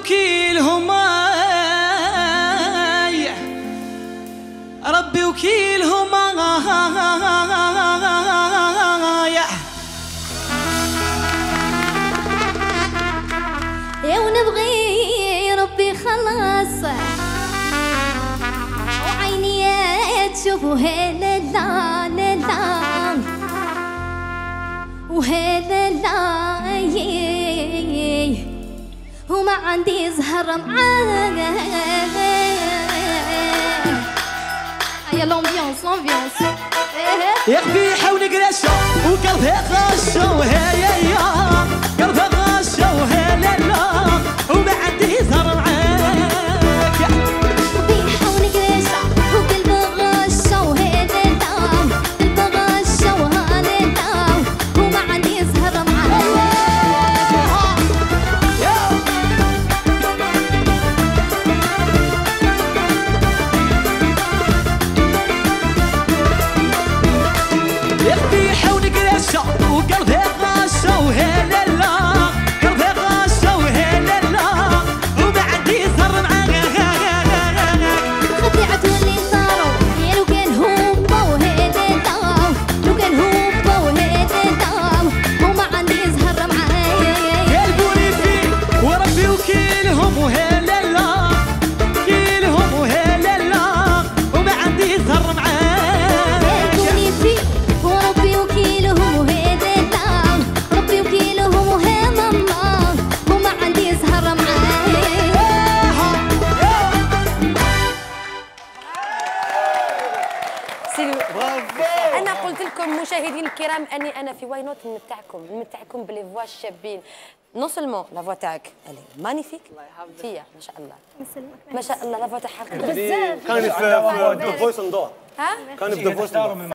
وكيلهما ربي وكيلهما يا ونبغي ربي خلاص وعيني تشوفوا هلا لا لا وهلا لا وما عندي زهرة معاها. هيا لومبيونس لومبيونس يا قبيحة ونقراشة وقلبها غاشة وهيا يا قلبها غاشة وهلا لا وما عندي زهرة معاك. قبيحة ونقراشة وقلبها غاشة وهلا لا قلبها غاشة وهلا لا وما عندي زهرة معاك. وقلبها غاشة وهلا لا قلبها غاشة وهلا لا وما عندي زهر معاك. خديعتو اللي صاروا يا لو كان هما وهلا لا لو كان هما وهلا لا وما عندي زهر معايا. قلبوني فيك وربي وكيلهم وهلا لا كيلهم وهلا لا وما عندي زهر معايا. مشاهدين الكرام اني انا في واي نوت نمتعكم بلي فوا الشابين. نو سولمون لا فوا تاعك الي مانيفيك فيا ما شاء الله ما شاء الله لا فوا تاعها بزاف. كان في دو فويس ندور ها كان في دو فويس